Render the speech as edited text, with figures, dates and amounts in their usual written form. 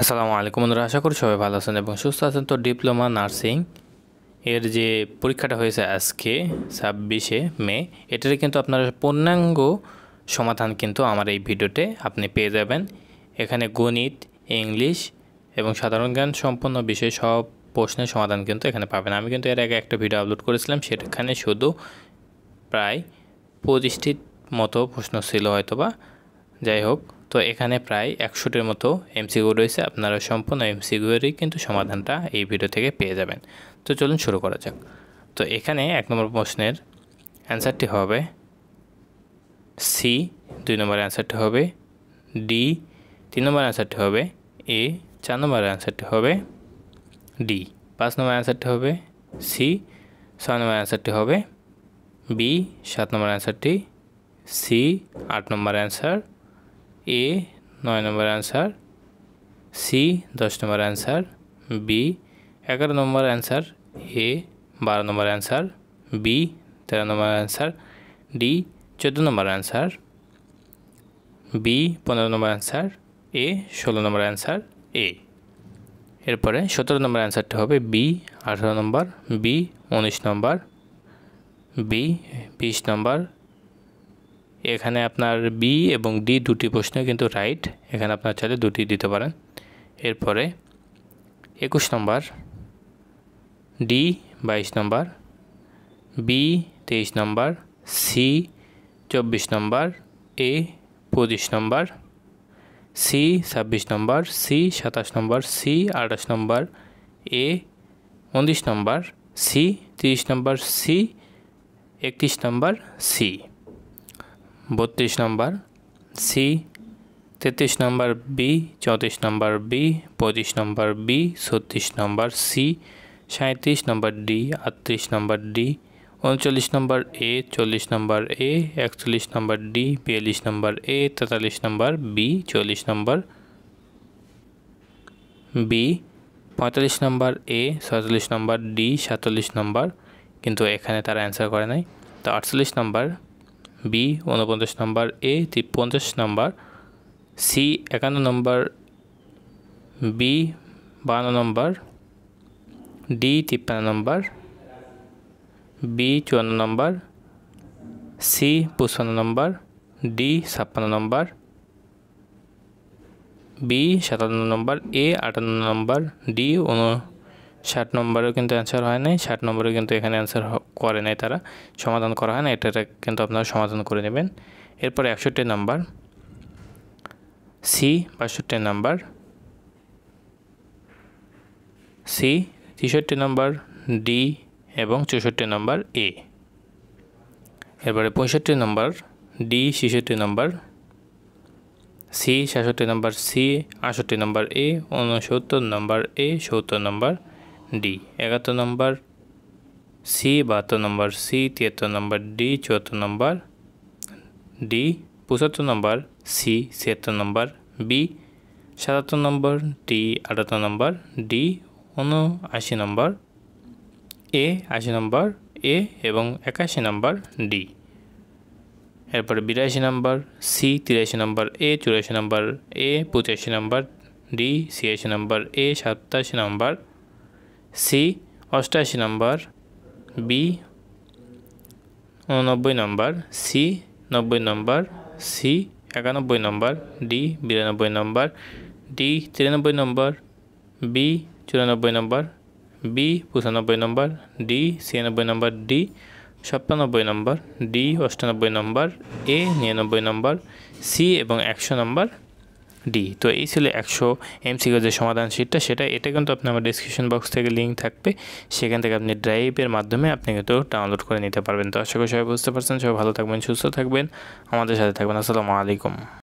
আসসালামু আলাইকুম বন্ধুরা, আশা করি সবাই ভালো আছেন এবং সুস্থ আছেন। তো ডিপ্লোমা নার্সিং এর যে পরীক্ষাটা হয়েছে আজকে 26 মে, এটারই কিন্তু আপনার পূর্ণাঙ্গ সমাধান কিন্তু আমার এই ভিডিওতে আপনি পেয়ে যাবেন। এখানে গণিত, ইংলিশ এবং সাধারণ জ্ঞান সম্পন্ন বিষয় সব প্রশ্নের সমাধান কিন্তু এখানে পাবেন। আমি কিন্তু এর আগে একটা ভিডিও আপলোড করেছিলাম, সেখানে শুধু প্রায় 25টির মতো প্রশ্ন ছিল হয়তোবা, যাই হোক। তো এখানে প্রায় 100টির মতো এমসিকিউ রয়েছে, আপনারা সম্পূর্ণ এমসিকিউরই কিন্তু সমাধানটা এই ভিডিও থেকে পেয়ে যাবেন। তো চলুন শুরু করা যাক। তো এখানে 1 নম্বর প্রশ্নের অ্যান্সারটি হবে সি, 2 নম্বর অ্যান্সারটি হবে ডি, 3 নম্বর অ্যান্সারটি হবে এ, 4 নম্বর অ্যান্সারটি হবে ডি, 5 নম্বর অ্যান্সারটি হবে সি, 6 নম্বর অ্যান্সারটি হবে বি, 7 নম্বর অ্যান্সারটি C, 8 number answer A, 9 number answer C, 10 number answer B, 11 number answer A, 12 number answer B, 13 number answer D, 14 number answer B, 15 number answer A, 16 number answer A. এরপরে 17 number অ্যান্সারটি হবে B, 18 number B, 19 number B, 20 number. এখানে আপনার B এবং D দুটি প্রশ্ন কিন্তু right, এখানে আপনার চাইলে দুটি দিতে পারেন। এরপরে 21 number D, 22 number B, 23 number C, 24 number A, 25 number C, 26 number C, 27 number C, 28 number A, 29 number C, 30 number C, 31 number C, 32 number C, 33 number B, 34 number B, 25 number B, 36 number C, 37 number D, 38 number D, 39 number A, 40 number A, 41 number D, 42 number A, 43 number B, 40 number B, 45 number A, 46 number D, 47 number কিন্তু এখানে তারা answer করে নাই। তো 48 number B, 49 number A, 50 number C, 51 number B, 52 number D, 53 number B, 54 number C, 55 number D, 56 number B, 57 number A, 58 number D, 60 নম্বরেও কিন্তু answer হয় নাই। 60 নম্বরেও কিন্তু এখানে অ্যান্সার করে নাই, তারা সমাধান করা হয় না, এটা কিন্তু আপনারা সমাধান করে নেবেন। এরপরে 61 number C, 62 number C, 63 number D এবং 64 নম্বর এ। এরপরে 65 number D, 66 number C, 67 number C, 68 number A, 69 number A, 70 number D, 71 number C, 72 number C, 73 number D, 74 number D, 75 number C, 76 number B, 77 number D, 78 number D, 79 number A, 80 number A এবং 81 number D. এরপরে 82 number C, 83 number A, 84 number A, 85 number D, 86 number A, 87 number C, 88 number B, 89 number C, 90 number C, 91 number D, 92 number D, 93 number B, 94 number B, 95 number D, 96 number D, 97 number D, 98 number A, 99 number C এবং 100 নম্বর D. তো এই ছিল 100 MCQ যে সমাধান শীটটা, এটা কিন্তু আপনি আমার ডিসক্রিপশন বক্স থেকে লিঙ্ক থাকবে, সেখান থেকে আপনি ড্রাইভের মাধ্যমে আপনি কিন্তু ডাউনলোড করে নিতে পারবেন। তো আশা করি সবাই বুঝতে পারছেন। সবাই ভালো থাকবেন, সুস্থ থাকবেন, আমাদের সাথে থাকবেন। আসসালামু আলাইকুম।